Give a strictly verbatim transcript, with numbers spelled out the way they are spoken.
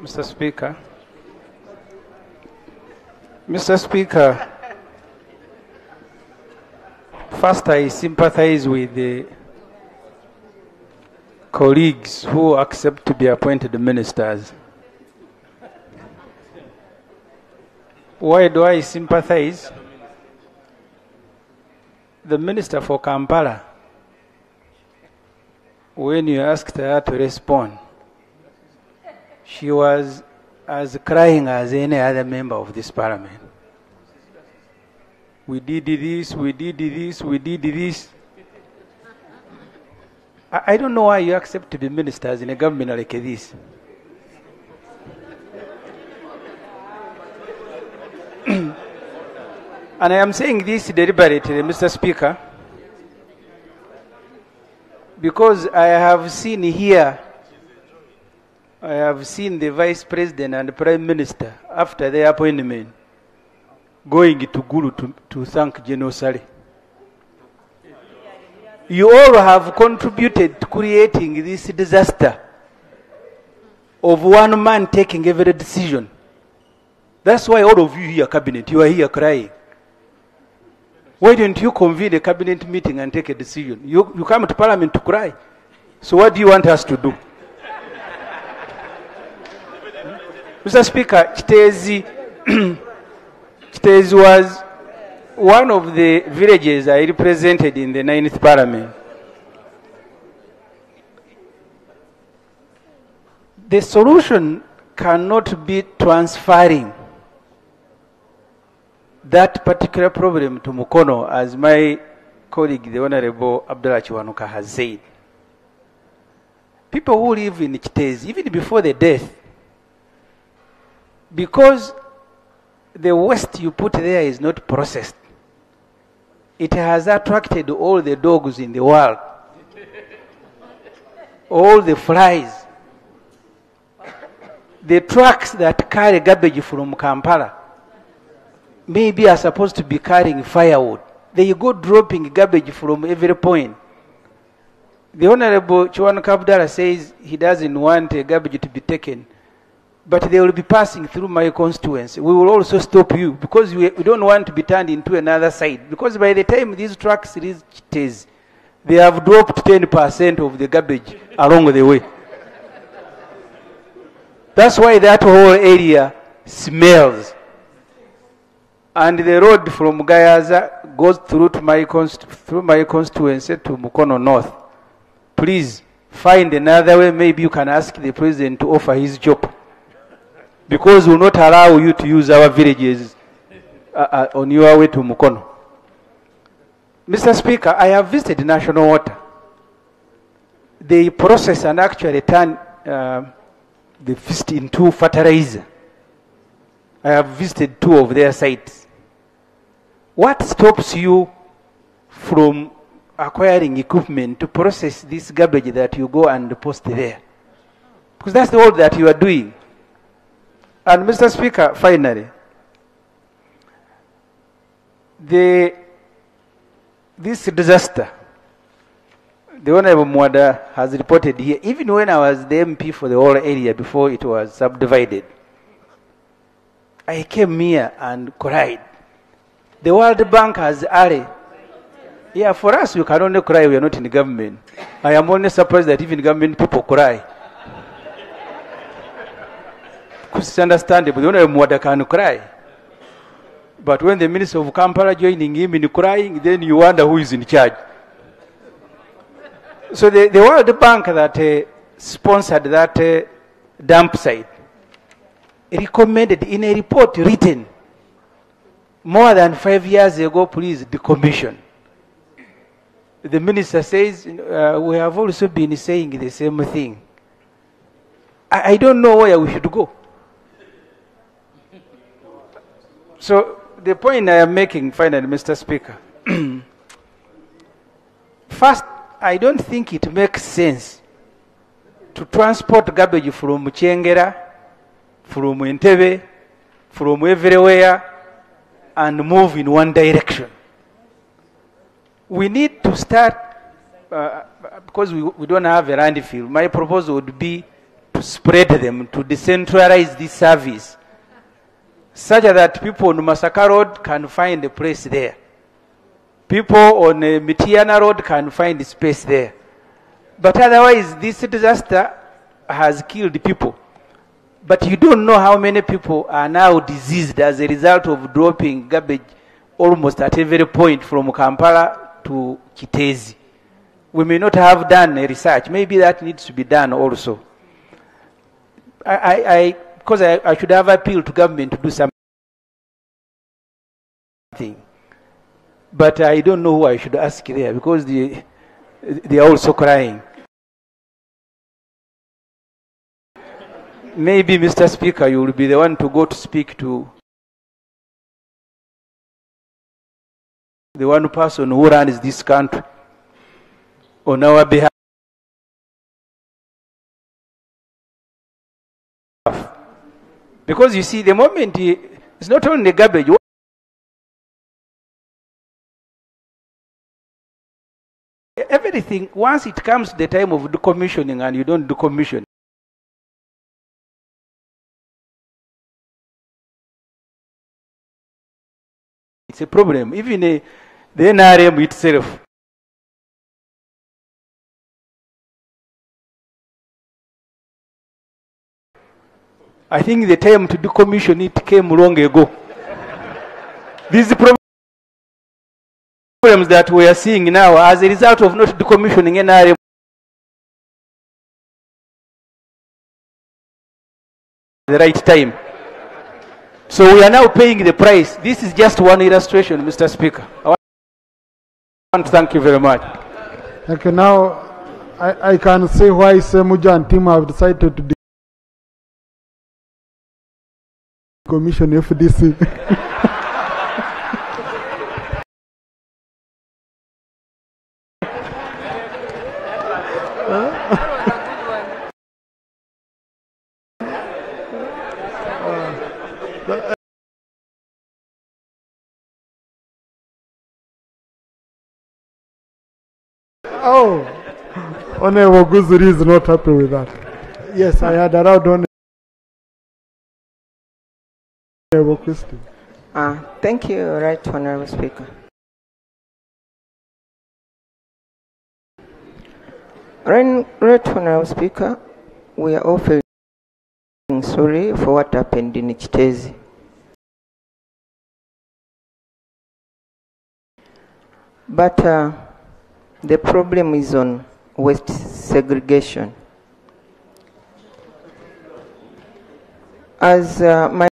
Mister Speaker. Mister Speaker, first I sympathize with the colleagues who accept to be appointed ministers. Why do I sympathize? The Minister for Kampala, when you asked her to respond, she was as crying as any other member of this parliament. We did this, we did this, we did this. I, I don't know why you accept to be ministers in a government like this. And I am saying this deliberately, Mister Speaker, because I have seen here, I have seen the Vice President and the Prime Minister, after their appointment, going to Gulu to, to thank General Sari. You all have contributed to creating this disaster of one man taking every decision. That's why all of you here, Cabinet, you are here crying. Why don't you convene a cabinet meeting and take a decision? You, you come to parliament to cry. So what do you want us to do? Mister Speaker, Kiteezi, Kiteezi was one of the villages I represented in the ninth parliament. The solution cannot be transferring that particular problem to Mukono, as my colleague, the Honorable Abdullah has said. People who live in Kiteezi, even before the death, because the waste you put there is not processed, it has attracted all the dogs in the world, all the flies. The trucks that carry garbage from Kampala maybe are supposed to be carrying firewood. They go dropping garbage from every point. The Honorable Chwan Kapdara says he doesn't want a garbage to be taken, but they will be passing through my constituency. We will also stop you because we, we don't want to be turned into another side. Because by the time these trucks reach Kiteezi, they have dropped ten percent of the garbage along the way. That's why that whole area smells. And the road from Gayaza goes through, to my through my constituency to Mukono North. Please find another way. Maybe you can ask the president to offer his job, because we will not allow you to use our villages uh, uh, on your way to Mukono. Mister Speaker, I have visited National Water. They process and actually turn uh, the fist into fertilizer. I have visited two of their sites. What stops you from acquiring equipment to process this garbage that you go and post there? Because that's all that you are doing. And Mister Speaker, finally, the, this disaster, the Honorable Mwada has reported here, even when I was the M P for the whole area before it was subdivided, I came here and cried. The World Bank has already. Yeah, for us, you can only cry. We are not in government. I am only surprised that even government people cry. Because it's understandable. You know, Mwada can cry. But when the Minister of Kampala joining him in crying, then you wonder who is in charge. So the, the World Bank that uh, sponsored that uh, dump site recommended in a report written more than five years ago, please, the commission. The minister says, uh, we have also been saying the same thing. I, I don't know where we should go. So the point I am making, finally, Mister Speaker, first, I don't think it makes sense to transport garbage from Chengera, from Entebbe, from everywhere, and move in one direction. We need to start, uh, because we, we don't have a landfill. My proposal would be to spread them, to decentralize this service, such that people on Masaka Road can find a place there. People on uh, Mityana Road can find space there. But otherwise, this disaster has killed people. But you don't know how many people are now diseased as a result of dropping garbage almost at every point from Kampala to Kiteezi. We may not have done a research. Maybe that needs to be done also. I, I, I, because I, I should have appealed to government to do something. But I don't know who I should ask there, because they, they are also crying. Maybe, Mister Speaker, you will be the one to go to speak to the one person who runs this country on our behalf. Because you see, the moment he, it's not only garbage. Everything, once it comes the time of decommissioning and you don't decommission, it's a problem. Even uh, the N R M itself . I think the time to decommission it came long ago. These problems that we are seeing now as a result of not decommissioning N R M at the right time. So we are now paying the price. This is just one illustration, Mister Speaker. I want to thank you very much. Okay, now I, I can see why Semuja and team have decided to decommission F D C. Oh, Honorable Guzuri is not happy with that. Yes, I had allowed Honorable Christie. Uh, thank you, Right Honorable Speaker. Right Honorable Speaker, we are all feeling sorry for what happened in Kiteezi. But uh, the problem is on waste segregation. As uh, my